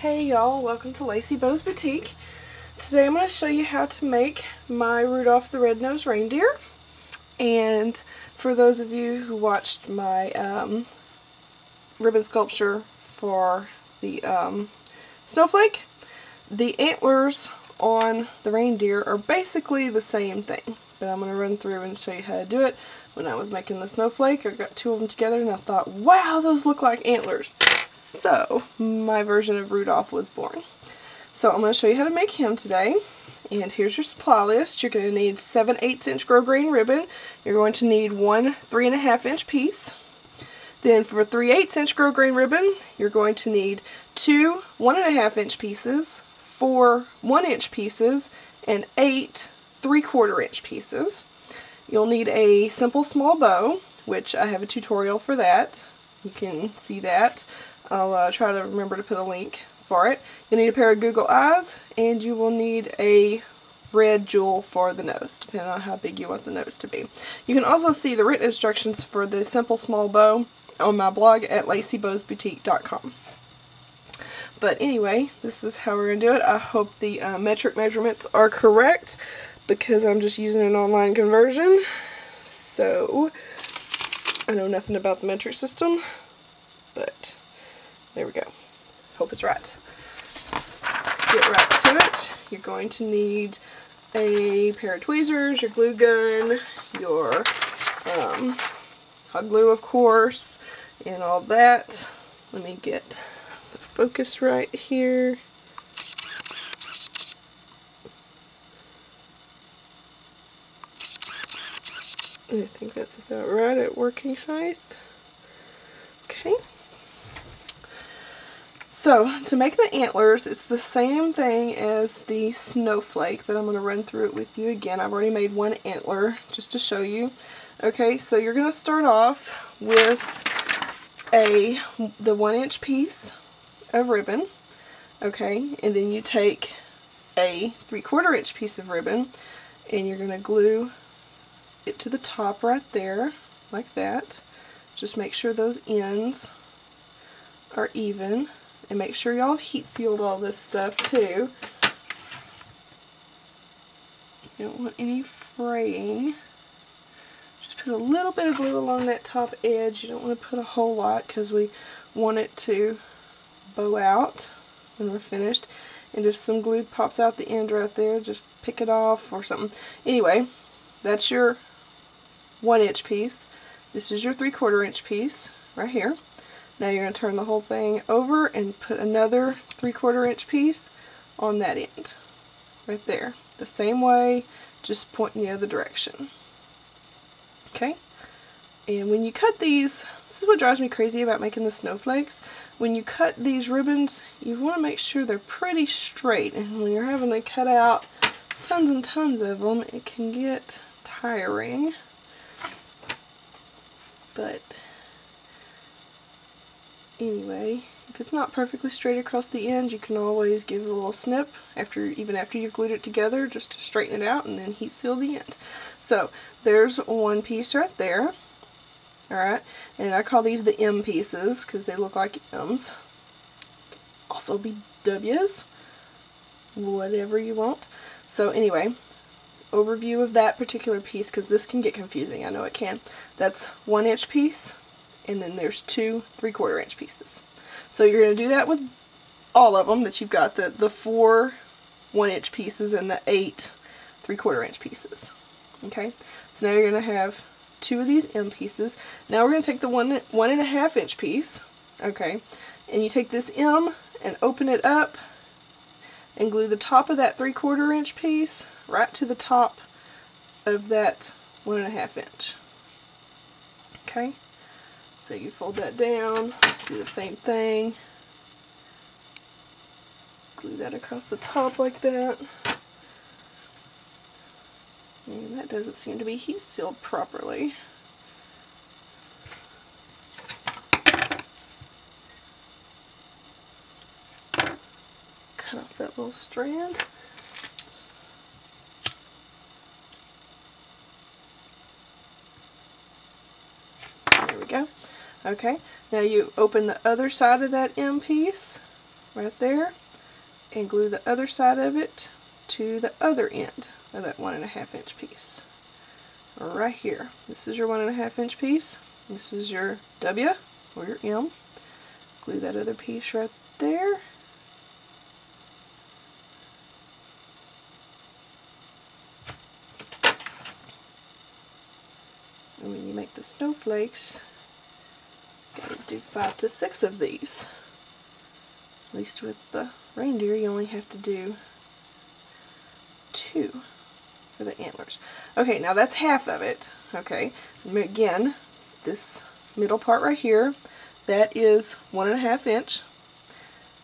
Hey y'all, welcome to Lacey Bow's Boutique. Today I'm going to show you how to make my Rudolph the Red-Nosed Reindeer. And for those of you who watched my ribbon sculpture for the snowflake, the antlers on the reindeer are basically the same thing. But I'm going to run through and show you how to do it. When I was making the snowflake, I got two of them together and I thought, wow, those look like antlers. So my version of Rudolph was born. So I'm going to show you how to make him today. And here's your supply list. You're going to need 7/8" grosgrain ribbon. You're going to need one 3.5" piece. Then for 3/8" grosgrain ribbon, you're going to need two 1.5" pieces, four 1" pieces, and eight 3/4" pieces. You'll need a simple small bow, which I have a tutorial for that. You can see that. I'll try to remember to put a link for it. You'll need a pair of Google eyes, and you will need a red jewel for the nose, depending on how big you want the nose to be. You can also see the written instructions for the simple small bow on my blog at LaceyBowsBoutique.com. But anyway, this is how we're going to do it. I hope the metric measurements are correct, because I'm just using an online conversion, so I know nothing about the metric system, but there we go. Hope it's right. Let's get right to it. You're going to need a pair of tweezers, your glue gun, your hot glue, of course, and all that. Let me get the focus right here. I think that's about right at working height. Okay. So, to make the antlers, it's the same thing as the snowflake, but I'm going to run through it with you again. I've already made one antler just to show you. Okay, so you're going to start off with the 1" piece of ribbon, okay, and then you take a 3/4" piece of ribbon, and you're going to glue it to the top right there, like that. Just make sure those ends are even, and make sure y'all have heat sealed all this stuff too. You don't want any fraying. Just put a little bit of glue along that top edge. You don't want to put a whole lot, because we want it to bow out when we're finished. And if some glue pops out the end right there, just pick it off or something. Anyway, that's your 1" piece. This is your 3/4" piece right here. Now you're going to turn the whole thing over and put another 3/4" piece on that end right there, the same way, just point in the other direction. Okay, and when you cut these, this is what drives me crazy about making the snowflakes. When you cut these ribbons, you want to make sure they're pretty straight, and when you're having to cut out tons and tons of them, it can get tiring. But anyway, if it's not perfectly straight across the end, you can always give it a little snip even after you've glued it together, just to straighten it out, and then heat seal the end. So there's one piece right there. Alright, and I call these the M pieces because they look like M's. Also be W's, whatever you want. So anyway, overview of that particular piece, because this can get confusing. I know it can. That's 1" piece, and then there's two 3/4" pieces. So you're going to do that with all of them that you've got, the four 1" pieces and the eight 3/4" pieces. Okay, so now you're going to have two of these M pieces. Now we're going to take the 1.5" piece, okay, and you take this M and open it up and glue the top of that 3/4" piece right to the top of that 1.5". Okay, so you fold that down, do the same thing, glue that across the top like that, and that doesn't seem to be heat sealed properly. Cut off that little strand. There we go. Okay, now you open the other side of that M piece right there, and glue the other side of it to the other end of that 1.5 inch piece. Right here. This is your 1.5 inch piece. This is your W or your M. Glue that other piece right there. And when you make the snowflakes, you gotta do 5 to 6 of these. At least with the reindeer, you only have to do 2 for the antlers. Okay, now that's half of it. Okay, again, this middle part right here, that is 1.5 inch.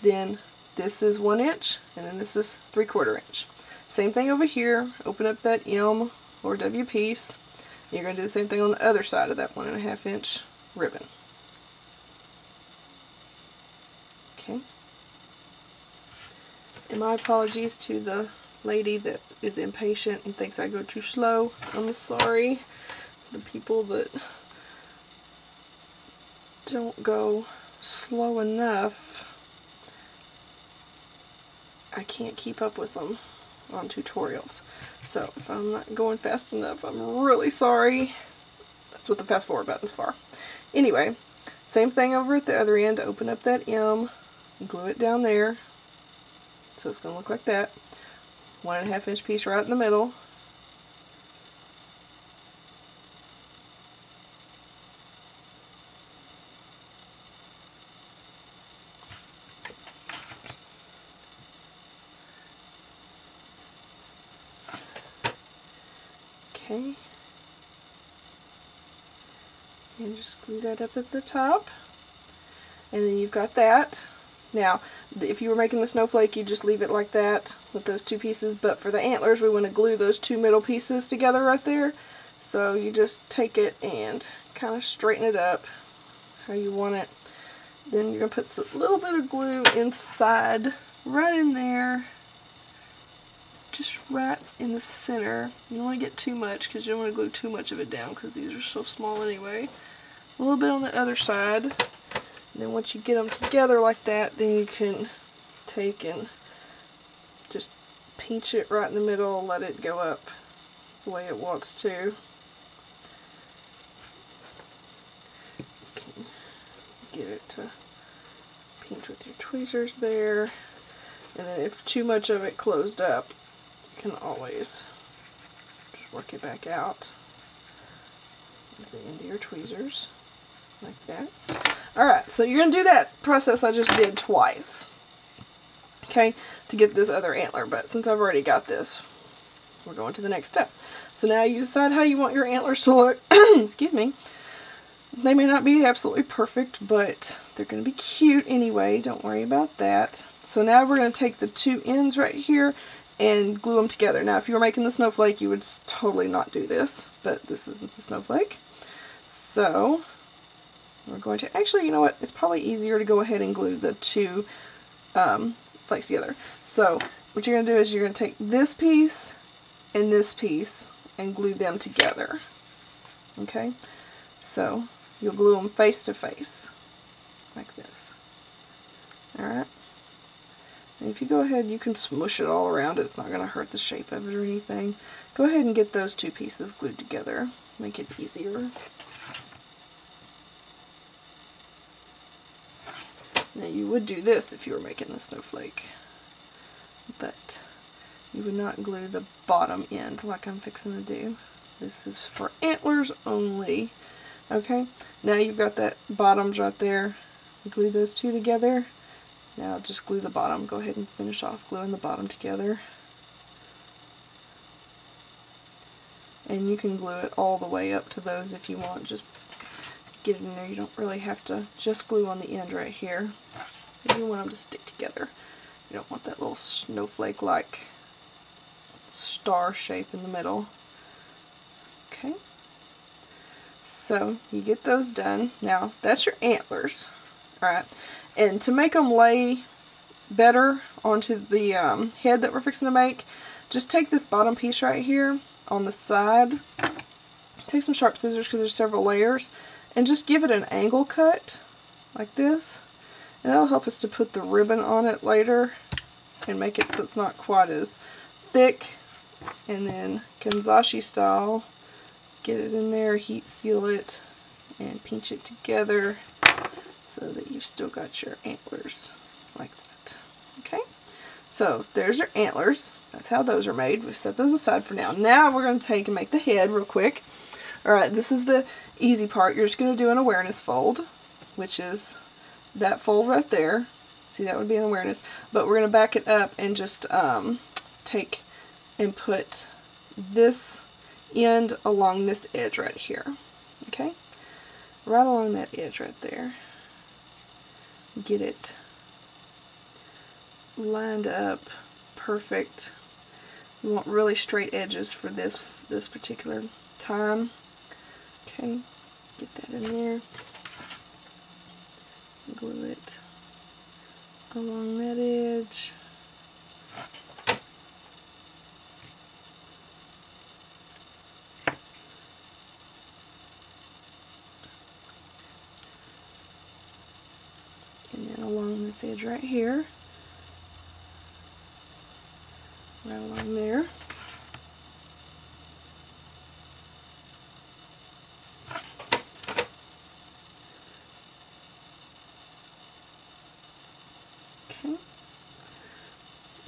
Then this is 1 inch, and then this is 3/4 inch. Same thing over here. Open up that M or W piece. You're going to do the same thing on the other side of that 1.5 inch ribbon. Okay. And my apologies to the lady that is impatient and thinks I go too slow. I'm sorry. The people that don't go slow enough, I can't keep up with them on tutorials. So if I'm not going fast enough, I'm really sorry. That's what the fast forward button's for. Anyway, same thing over at the other end. Open up that M, glue it down there. So it's going to look like that. 1.5 inch piece right in the middle. Okay. And just glue that up at the top. And then you've got that. Now, if you were making the snowflake, you'd just leave it like that with those 2 pieces, but for the antlers, we want to glue those 2 middle pieces together right there. So you just take it and kind of straighten it up how you want it. Then you're going to put a little bit of glue inside, right in there, just right in the center. You don't want to get too much because you don't want to glue too much of it down because these are so small anyway. A little bit on the other side. And then once you get them together like that, then you can take and just pinch it right in the middle, let it go up the way it wants to. Okay. Get it to pinch with your tweezers there. And then if too much of it closed up, you can always just work it back out with the end of your tweezers, like that. Alright, so you're going to do that process I just did twice, okay, to get this other antler, but since I've already got this, we're going to the next step. So now you decide how you want your antlers to look. Excuse me. They may not be absolutely perfect, but they're going to be cute anyway. Don't worry about that. So now we're going to take the 2 ends right here and glue them together. Now, if you were making the snowflake, you would totally not do this, but this isn't the snowflake. So we're going to, actually, you know what, it's probably easier to go ahead and glue the 2 flakes together. So what you're going to do is you're going to take this piece and glue them together. Okay, so you'll glue them face to face like this. Alright, and if you go ahead, you can smoosh it all around. It's not going to hurt the shape of it or anything. Go ahead and get those 2 pieces glued together. Make it easier. Now, you would do this if you were making the snowflake, but you would not glue the bottom end like I'm fixing to do. This is for antlers only. Okay, now you've got that bottoms right there. You glue those 2 together. Now just glue the bottom. Go ahead and finish off gluing the bottom together. And you can glue it all the way up to those if you want. Just get it in there. You don't really have to just glue on the end right here. You want them to stick together. You don't want that little snowflake-like star shape in the middle. Okay. So you get those done. Now that's your antlers. Alright. And to make them lay better onto the head that we're fixing to make, just take this bottom piece right here on the side. Take some sharp scissors because there's several layers. And just give it an angle cut, like this, and that'll help us to put the ribbon on it later and make it so it's not quite as thick. And then Kanzashi style, get it in there, heat seal it, and pinch it together so that you've still got your antlers like that. Okay, so there's your antlers. That's how those are made. We've set those aside for now. Now we're going to take and make the head real quick. Alright, this is the easy part. You're just going to do an awareness fold, which is that fold right there. See, that would be an awareness. But we're going to back it up and just take and put this end along this edge right here. Okay? Right along that edge right there. Get it lined up perfect. We want really straight edges for this particular time. Okay, get that in there. Glue it along that edge. And then along this edge right here. Right along there. Okay.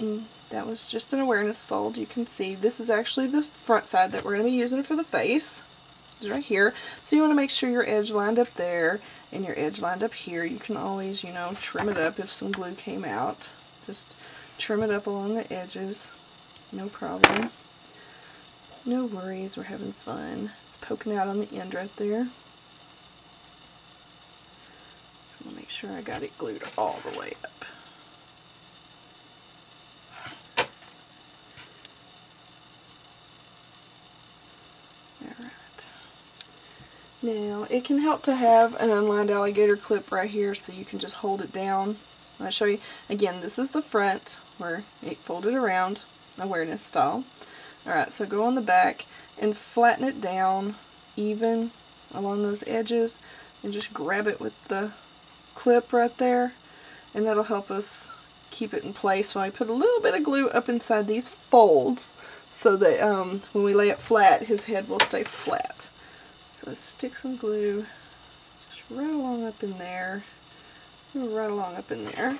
And that was just an awareness fold. You can see this is actually the front side that we're going to be using for the face. It's right here. So you want to make sure your edge lined up there and your edge lined up here. You can always, you know, trim it up if some glue came out. Just trim it up along the edges. No problem. No worries. We're having fun. It's poking out on the end right there. So I'm going to make sure I got it glued all the way up. Alright. Now, it can help to have an unlined alligator clip right here so you can just hold it down. I'll show you. Again, this is the front where it folded around, awareness style. Alright, so go on the back and flatten it down even along those edges and just grab it with the clip right there, and that'll help us keep it in place while I put a little bit of glue up inside these folds so that when we lay it flat, his head will stay flat. So stick some glue just right along up in there. Right along up in there,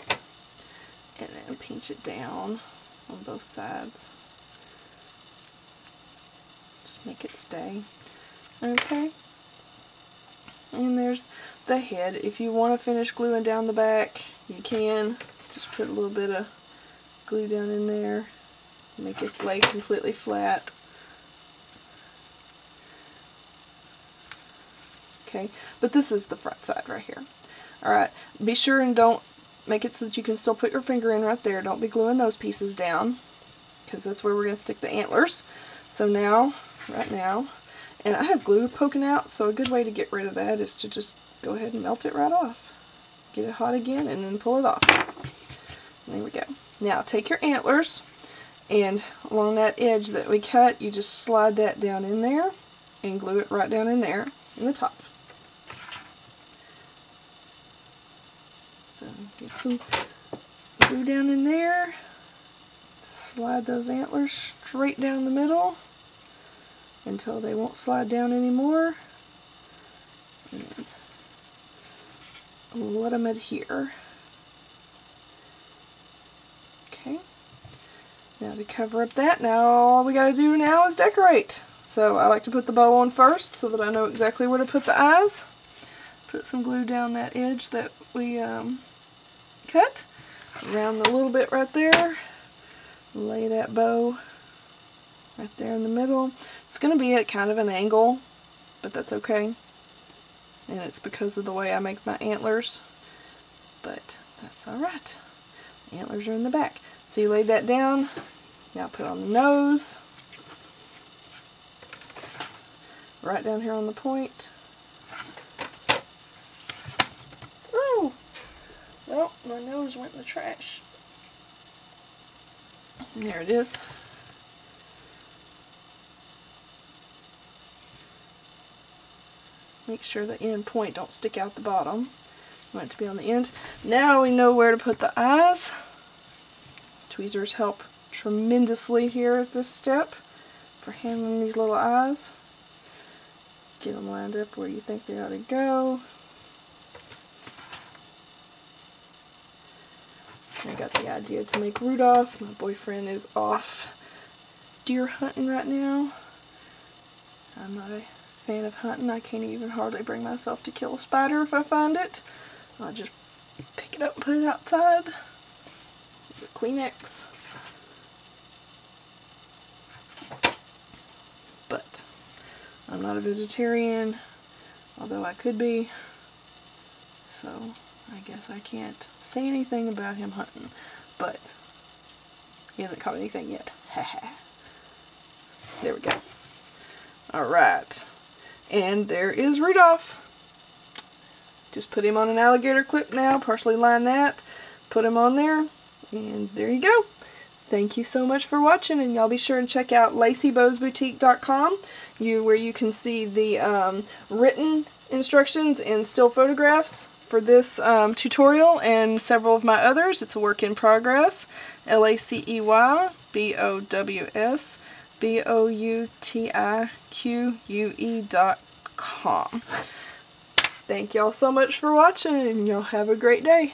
and then pinch it down on both sides. Just make it stay. Okay, and there's the head. If you want to finish gluing down the back, you can just put a little bit of glue down in there, make it lay completely flat. Okay, but this is the front side right here. Alright, be sure and don't make it so that you can still put your finger in right there. Don't be gluing those pieces down, because that's where we're going to stick the antlers. So now, right now, and I have glue poking out, so a good way to get rid of that is to just go ahead and melt it right off. Get it hot again and then pull it off. And there we go. Now take your antlers, and along that edge that we cut, you just slide that down in there and glue it right down in there in the top. Get some glue down in there, slide those antlers straight down the middle until they won't slide down anymore, and let them adhere. Okay, now to cover up that, now all we got to do now is decorate. So I like to put the bow on first so that I know exactly where to put the eyes. Put some glue down that edge that we cut, around the little bit right there, lay that bow right there in the middle. It's going to be at kind of an angle, but that's okay, and it's because of the way I make my antlers, but that's alright. The antlers are in the back. So you laid that down, now put on the nose, right down here on the point. Oh, my nose went in the trash. And there it is. Make sure the end point don't stick out the bottom. want it to be on the end. Now we know where to put the eyes. Tweezers help tremendously here at this step for handling these little eyes. Get them lined up where you think they ought to go. I got the idea to make Rudolph. My boyfriend is off deer hunting right now. I'm not a fan of hunting. I can't even hardly bring myself to kill a spider if I find it. I'll just pick it up and put it outside. The Kleenex. But I'm not a vegetarian, although I could be. So I guess I can't say anything about him hunting, but he hasn't caught anything yet. Haha. There we go. Alright. And there is Rudolph. Just put him on an alligator clip now, partially line that, put him on there, and there you go. Thank you so much for watching, and y'all be sure and check out LaceyBowsBoutique.com where you can see the written instructions and still photographs for this tutorial and several of my others. It's a work in progress. LaceyBowsBoutique.com. Thank y'all so much for watching, and y'all have a great day.